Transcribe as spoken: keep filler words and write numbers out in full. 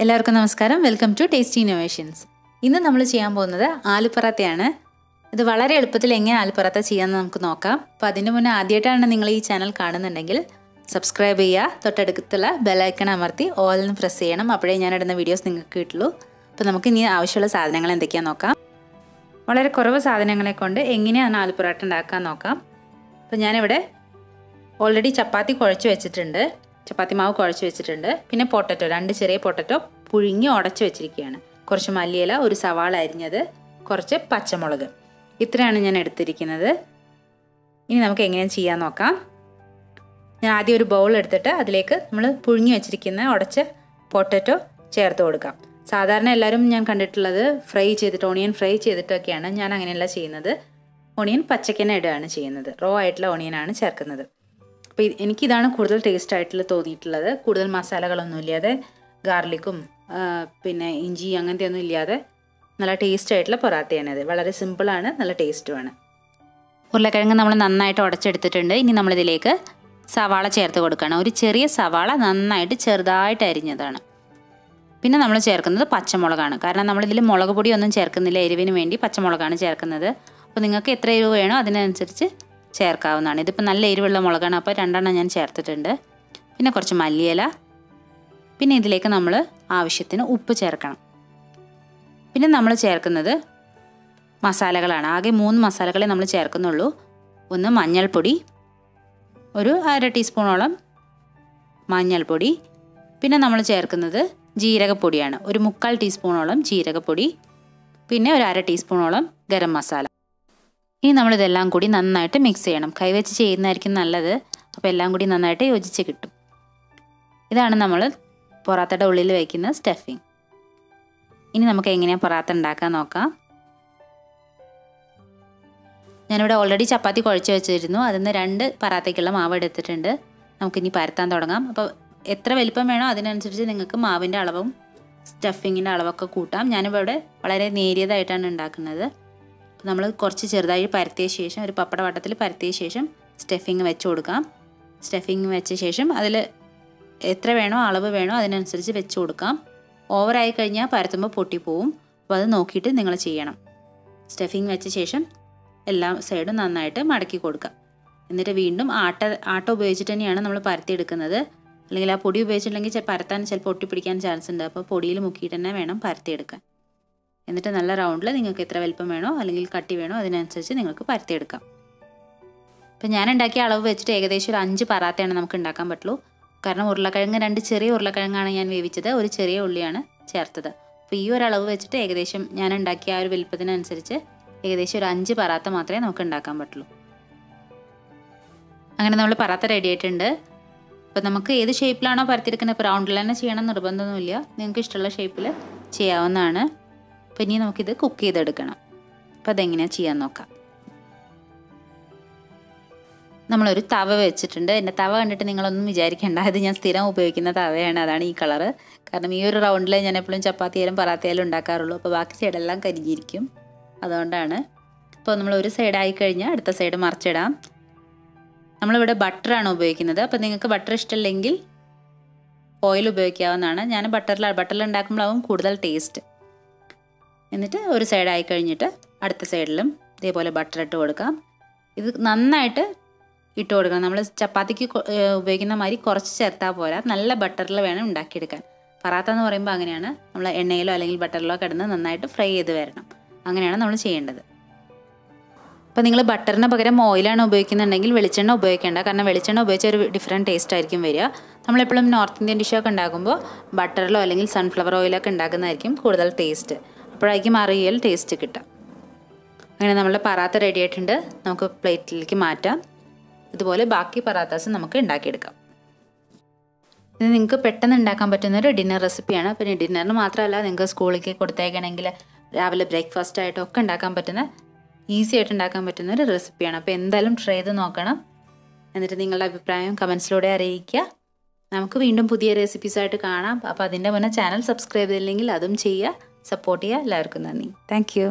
എല്ലാവർക്കും നമസ്കാരം. Welcome to tasty innovations. ഇന്ന് നമ്മൾ ചെയ്യാൻ പോകുന്നത് ആലു പറാത്തയാണ്. ഇത് വളരെ എളുപ്പത്തിൽ എങ്ങനെ ആലു പറാത്ത ചെയ്യാമെന്ന് നമുക്ക് നോക്കാം. അപ്പോൾ അതിന് മുന്നേ ആദ്യമായിട്ടാണ് നിങ്ങൾ ഈ ചാനൽ കാണുന്നുണ്ടെങ്കിൽ സബ്സ്ക്രൈബ് ചെയ്യുക, തൊട്ടടുത്തുള്ള ബെൽ ഐക്കൺ അമർത്തി ഓൾന്ന് പ്രസ് ചെയ്യണം. അപ്പോഴേ ഞാൻ ഇടുന്ന വീഡിയോസ് നിങ്ങൾക്ക് കിട്ടുള്ളൂ. അപ്പോൾ നമുക്ക് ഇനി ആവശ്യമുള്ള സാധനങ്ങൾ എന്തൊക്കെയാണെന്ന് നോക്കാം. വളരെ കുറവ് സാധനങ്ങളെ കൊണ്ട് എങ്ങനെയാണ് ആലു പറാത്ത ഉണ്ടാക്കാൻ നോക്കാം. അപ്പോൾ ഞാനിവിടെ ഓൾറെഡി ചപ്പാത്തി കുഴച്ച് വെച്ചിട്ടുണ്ട്, ചപ്പാത്തി മാവ് കുഴച്ച് വെച്ചിട്ടുണ്ട്. പിന്നെ പൊട്ടറ്റോ, രണ്ട് ചെറിയ പൊട്ടറ്റോ പുഴുങ്ങി ഉടച്ച് വെച്ചിരിക്കുകയാണ്. കുറച്ച് മല്ലിയില, ഒരു സവാള അരിഞ്ഞത്, കുറച്ച് പച്ചമുളക്, ഇത്രയാണ് ഞാൻ എടുത്തിരിക്കുന്നത്. ഇനി നമുക്ക് എങ്ങനെ ചെയ്യാൻ നോക്കാം. ഞാൻ ആദ്യം ഒരു ബൗൾ എടുത്തിട്ട് അതിലേക്ക് നമ്മൾ പുഴുങ്ങി വെച്ചിരിക്കുന്ന ഉടച്ച പൊട്ടറ്റോ ചേർത്ത് കൊടുക്കാം. സാധാരണ എല്ലാവരും ഞാൻ കണ്ടിട്ടുള്ളത് ഫ്രൈ ചെയ്തിട്ട്, ഓണിയൻ ഫ്രൈ ചെയ്തിട്ടൊക്കെയാണ്. ഞാൻ അങ്ങനെയല്ല ചെയ്യുന്നത്. ഓണിയൻ പച്ചക്കനെ ഇടുകയാണ് ചെയ്യുന്നത്. റോ ആയിട്ടുള്ള ഓണിയനാണ് ചേർക്കുന്നത്. അപ്പോൾ എനിക്കിതാണ് കൂടുതൽ ടേസ്റ്റ് ആയിട്ടുള്ള തോന്നിയിട്ടുള്ളത്. കൂടുതൽ മസാലകളൊന്നും ഇല്ലാതെ, ഗാർലിക്കും പിന്നെ ഇഞ്ചി അങ്ങനത്തെ ഒന്നും ഇല്ലാതെ നല്ല ടേസ്റ്റ് ആയിട്ടുള്ള പൊറാത്തയാണിത്. വളരെ സിമ്പിളാണ്, നല്ല ടേസ്റ്റുമാണ്. ഉരുളക്കിഴങ്ങ് നമ്മൾ നന്നായിട്ട് ഉടച്ചെടുത്തിട്ടുണ്ട്. ഇനി നമ്മളിതിലേക്ക് സവാള ചേർത്ത് കൊടുക്കണം. ഒരു ചെറിയ സവാള നന്നായിട്ട് ചെറുതായിട്ട് അരിഞ്ഞതാണ്. പിന്നെ നമ്മൾ ചേർക്കുന്നത് പച്ചമുളകാണ്. കാരണം നമ്മളിതിൽ മുളക് പൊടിയൊന്നും ചേർക്കുന്നില്ല, എരിവിന് വേണ്ടി പച്ചമുളകാണ് ചേർക്കുന്നത്. അപ്പോൾ നിങ്ങൾക്ക് എത്ര എരിവ് വേണോ അതിനനുസരിച്ച് ചേർക്കാവുന്നതാണ്. ഇതിപ്പോൾ നല്ല എരിവുള്ള മുളകാണ്, അപ്പോൾ രണ്ടെണ്ണം ഞാൻ ചേർത്തിട്ടുണ്ട്. പിന്നെ കുറച്ച് മല്ലിയില, പിന്നെ ഇതിലേക്ക് നമ്മൾ ആവശ്യത്തിന് ഉപ്പ് ചേർക്കണം. പിന്നെ നമ്മൾ ചേർക്കുന്നത് മസാലകളാണ്. ആകെ മൂന്ന് മസാലകളെ നമ്മൾ ചേർക്കുന്നുള്ളൂ. ഒന്ന് മഞ്ഞൾപ്പൊടി, ഒരു അര ടീസ്പൂണോളം മഞ്ഞൾപ്പൊടി. പിന്നെ നമ്മൾ ചേർക്കുന്നത് ജീരകപ്പൊടിയാണ്, ഒരു മുക്കാൽ ടീസ്പൂണോളം ജീരകപ്പൊടി. പിന്നെ ഒരു അര ടീസ്പൂണോളം ഗരം മസാല. ഇനി നമ്മളിതെല്ലാം കൂടി നന്നായിട്ട് മിക്സ് ചെയ്യണം. കൈവച്ച് ചെയ്യുന്നതായിരിക്കും നല്ലത്. അപ്പോൾ എല്ലാം കൂടി നന്നായിട്ട് യോജിച്ച് കിട്ടും. ഇതാണ് നമ്മൾ പൊറാത്തയുടെ ഉള്ളിൽ വയ്ക്കുന്ന സ്റ്റഫിങ്. ഇനി നമുക്ക് എങ്ങനെയാണ് പൊറാത്ത ഉണ്ടാക്കാൻ നോക്കാം. ഞാനിവിടെ ഓൾറെഡി ചപ്പാത്തി കുഴച്ച് വെച്ചിരുന്നു. അതിൽ നിന്ന് രണ്ട് പൊറാത്തയ്ക്കുള്ള മാവ് എടുത്തിട്ടുണ്ട്. നമുക്കിനി പരത്താൻ തുടങ്ങാം. അപ്പോൾ എത്ര വലിപ്പം വേണോ അതിനനുസരിച്ച് നിങ്ങൾക്ക് മാവിൻ്റെ അളവും സ്റ്റഫിങ്ങിൻ്റെ അളവൊക്കെ കൂട്ടാം. ഞാനിവിടെ വളരെ നേരിയതായിട്ടാണ് ഉണ്ടാക്കുന്നത്. നമ്മൾ കുറച്ച് ചെറുതായി പരത്തിയ ശേഷം, ഒരു പപ്പട വട്ടത്തിൽ പരത്തിയ ശേഷം സ്റ്റഫിങ് വെച്ച് കൊടുക്കാം. സ്റ്റഫിങ് വെച്ച ശേഷം അതിൽ എത്ര വേണോ അളവ് വേണോ അതിനനുസരിച്ച് വെച്ച് കൊടുക്കാം. ഓവറായി കഴിഞ്ഞാൽ പരത്തുമ്പോൾ പൊട്ടിപ്പോവും. അപ്പോൾ അത് നോക്കിയിട്ട് നിങ്ങൾ ചെയ്യണം. സ്റ്റഫിങ് വെച്ച ശേഷം എല്ലാ സൈഡും നന്നായിട്ട് മടക്കി കൊടുക്കാം. എന്നിട്ട് വീണ്ടും ആട്ട ആട്ട ഉപയോഗിച്ചിട്ട് തന്നെയാണ് നമ്മൾ പരത്തിയെടുക്കുന്നത്. അല്ലെങ്കിൽ ആ പൊടി ഉപയോഗിച്ചിട്ടുണ്ടെങ്കിൽ പരത്താൻ ചിലപ്പോൾ ഒട്ടിപ്പിടിക്കാൻ ചാൻസ് ഉണ്ട്. അപ്പോൾ പൊടിയിൽ മുക്കിയിട്ട് തന്നെ വേണം പരത്തിയെടുക്കാൻ. എന്നിട്ട് നല്ല റൗണ്ടിൽ നിങ്ങൾക്ക് എത്ര വലിപ്പം വേണോ അല്ലെങ്കിൽ കട്ടി വേണോ അതിനനുസരിച്ച് നിങ്ങൾക്ക് പരത്തിയെടുക്കാം. ഇപ്പം ഞാൻ ഉണ്ടാക്കിയ അളവ് വെച്ചിട്ട് ഏകദേശം ഒരു അഞ്ച് പറാത്തയാണ് നമുക്ക് ഉണ്ടാക്കാൻ പറ്റുള്ളൂ. കാരണം ഉരുളക്കിഴങ്ങ്, രണ്ട് ചെറിയ ഉരുളക്കിഴങ്ങാണ് ഞാൻ വേവിച്ചത്, ഒരു ചെറിയ ഉള്ളിയാണ് ചേർത്തത്. അപ്പോൾ ഈ ഒരു അളവ് വെച്ചിട്ട് ഏകദേശം ഞാൻ ഉണ്ടാക്കിയ ആ ഒരു വലിപ്പത്തിനനുസരിച്ച് ഏകദേശം ഒരു അഞ്ച് പറാത്ത മാത്രമേ നമുക്ക് ഉണ്ടാക്കാൻ പറ്റുള്ളൂ. അങ്ങനെ നമ്മൾ പറാത്ത റെഡി ആയിട്ടുണ്ട്. അപ്പോൾ നമുക്ക് ഏത് ഷേപ്പിലാണോ പരത്തിയെടുക്കുന്നത്, ഇപ്പോൾ റൗണ്ടിൽ തന്നെ ചെയ്യണം നിർബന്ധമൊന്നുമില്ല, നിങ്ങൾക്ക് ഇഷ്ടമുള്ള ഷേപ്പിൽ ചെയ്യാവുന്നതാണ്. അപ്പോൾ ഇനി നമുക്കിത് കുക്ക് ചെയ്തെടുക്കണം. അപ്പോൾ അതെങ്ങനെയാണ് ചെയ്യാൻ നോക്കാം. നമ്മളൊരു തവ വെച്ചിട്ടുണ്ട്. എൻ്റെ തവ കണ്ടിട്ട് നിങ്ങളൊന്നും വിചാരിക്കേണ്ട, അത് ഞാൻ സ്ഥിരം ഉപയോഗിക്കുന്ന തവയാണ്. അതാണ് ഈ കളറ്. കാരണം ഈ ഒരു റൗണ്ടിൽ ഞാൻ എപ്പോഴും ചപ്പാത്തിയാലും പറാത്തയാലും ഉണ്ടാക്കാറുള്ളൂ. അപ്പോൾ ബാക്കി സൈഡെല്ലാം കരിഞ്ഞിരിക്കും, അതുകൊണ്ടാണ്. അപ്പോൾ നമ്മൾ ഒരു സൈഡായി കഴിഞ്ഞാൽ അടുത്ത സൈഡ് മറിച്ചിടാം. നമ്മളിവിടെ ബട്ടറാണ് ഉപയോഗിക്കുന്നത്. അപ്പോൾ നിങ്ങൾക്ക് ബട്ടർ ഇഷ്ടമില്ലെങ്കിൽ ഓയിൽ ഉപയോഗിക്കാവുന്നതാണ്. ഞാൻ ബട്ടറിൽ ബട്ടറിൽ ഉണ്ടാക്കുമ്പോഴാവും കൂടുതൽ ടേസ്റ്റ്. എന്നിട്ട് ഒരു സൈഡായി കഴിഞ്ഞിട്ട് അടുത്ത സൈഡിലും ഇതേപോലെ ബട്ടർ ഇട്ട് കൊടുക്കാം. ഇത് നന്നായിട്ട് ഇട്ട് കൊടുക്കണം. നമ്മൾ ചപ്പാത്തിക്ക് ഉപയോഗിക്കുന്ന മാതിരി കുറച്ച് ചേർത്താൽ പോരാ, നല്ല ബട്ടറിൽ വേണം ഉണ്ടാക്കിയെടുക്കാൻ. പറാത്ത എന്ന് പറയുമ്പോൾ അങ്ങനെയാണ്, നമ്മൾ എണ്ണയിലോ അല്ലെങ്കിൽ ബട്ടറിലോ കിടന്ന് നന്നായിട്ട് ഫ്രൈ ചെയ്ത് വരണം. അങ്ങനെയാണ് നമ്മൾ ചെയ്യേണ്ടത്. അപ്പോൾ നിങ്ങൾ ബട്ടറിന് പകരം ഓയിലാണ് ഉപയോഗിക്കുന്നുണ്ടെങ്കിൽ വെളിച്ചെണ്ണ ഉപയോഗിക്കേണ്ട. കാരണം വെളിച്ചെണ്ണ ഉപയോഗിച്ച ഒരു ഡിഫറെൻറ്റ് ടേസ്റ്റ് ആയിരിക്കും വരിക. നമ്മളെപ്പോഴും നോർത്ത് ഇന്ത്യൻ ഡിഷൊക്കെ ഉണ്ടാക്കുമ്പോൾ ബട്ടറിലോ അല്ലെങ്കിൽ സൺഫ്ലവർ ഓയിലൊക്കെ ഉണ്ടാക്കുന്നതായിരിക്കും കൂടുതൽ ടേസ്റ്റ്. അപ്പോഴായിരിക്കും ആ റിയൽ ടേസ്റ്റ് കിട്ടുക. അങ്ങനെ നമ്മളുടെ പറാത്ത റെഡി ആയിട്ടുണ്ട്. നമുക്ക് പ്ലേറ്റിലേക്ക് മാറ്റാം. ഇതുപോലെ ബാക്കി പറാത്താസ് നമുക്ക് ഉണ്ടാക്കിയെടുക്കാം. ഇത് നിങ്ങൾക്ക് പെട്ടെന്ന് ഉണ്ടാക്കാൻ പറ്റുന്നൊരു ഡിന്നർ റെസിപ്പിയാണ്. പിന്നെ ഡിന്നറിന് മാത്രമല്ല, നിങ്ങൾക്ക് സ്കൂളിലേക്ക് കൊടുത്തേക്കണമെങ്കിൽ രാവിലെ ബ്രേക്ക്ഫാസ്റ്റ് ആയിട്ടൊക്കെ ഉണ്ടാക്കാൻ പറ്റുന്ന, ഈസി ആയിട്ട് ഉണ്ടാക്കാൻ പറ്റുന്ന ഒരു റെസിപ്പിയാണ്. അപ്പോൾ എന്തായാലും ട്രൈ ചെയ്ത് നോക്കണം. എന്നിട്ട് നിങ്ങളുടെ അഭിപ്രായം കമൻസിലൂടെ അറിയിക്കുക. നമുക്ക് വീണ്ടും പുതിയ റെസിപ്പീസായിട്ട് കാണാം. അപ്പോൾ അതിൻ്റെ മുന്നേ ചാനൽ സബ്സ്ക്രൈബ് ചെയ്തില്ലെങ്കിൽ അതും ചെയ്യുക. സപ്പോർട്ട് ചെയ്യുക. എല്ലാവർക്കും നന്ദി. Thank U.